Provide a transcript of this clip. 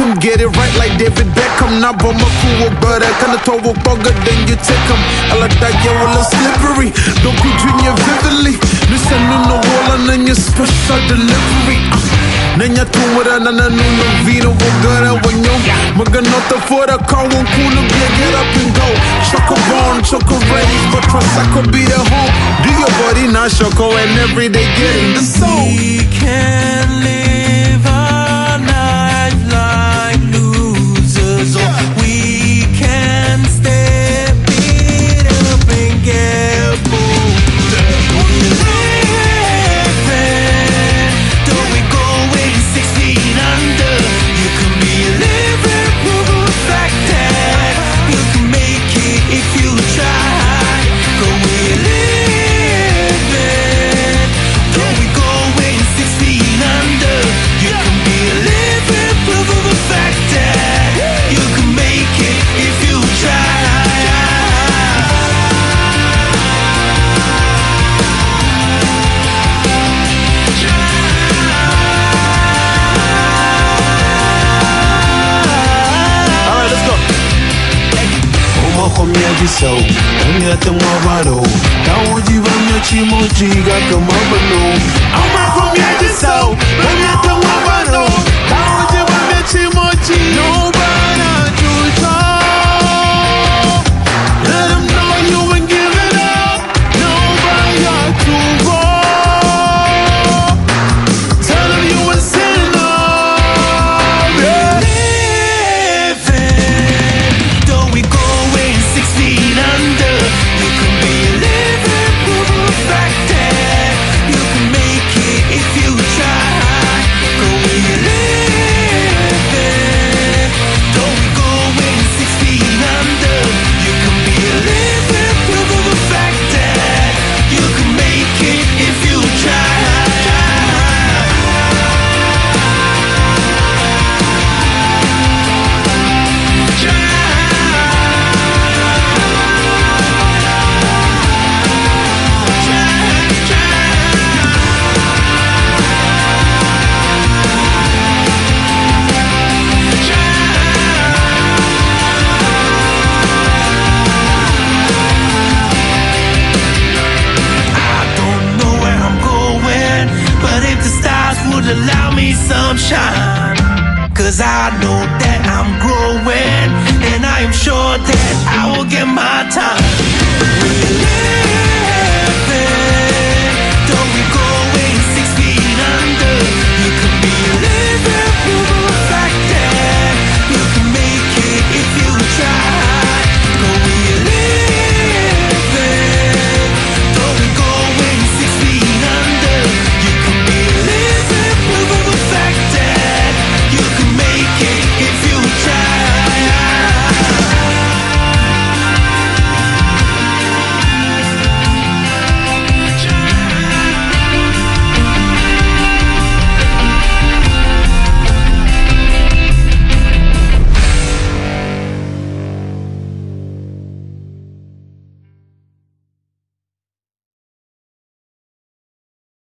him, get it right like David Beckham. Now I'm a cool brother, kind of tall bugger, then you take him. I like that girl, a slippery, don't be dreaming vividly. Listen to the wall and then your special delivery. Nanya tumura na na nuna vino vogara wanyo. Maganota for the car won't cool up, yeah, get up and go. Choco born, choco raised, but trust I could be the home. Do your body not choco and every day getting the soul. We can live our life like losers, or we can step it up and get bold. So, I'm not the Mavado. Now, would you run your Chimoji? Got the Mavado. I'm not from Yankee, so I'm not the Mavado. Now, would you run your Chimoji? Nobody, you talk. Let them know you ain't giving up. Nobody, you wrong. Tell them you ain't sitting up. Yeah. Living, though we go in 16. Allow me some shine, 'cause I know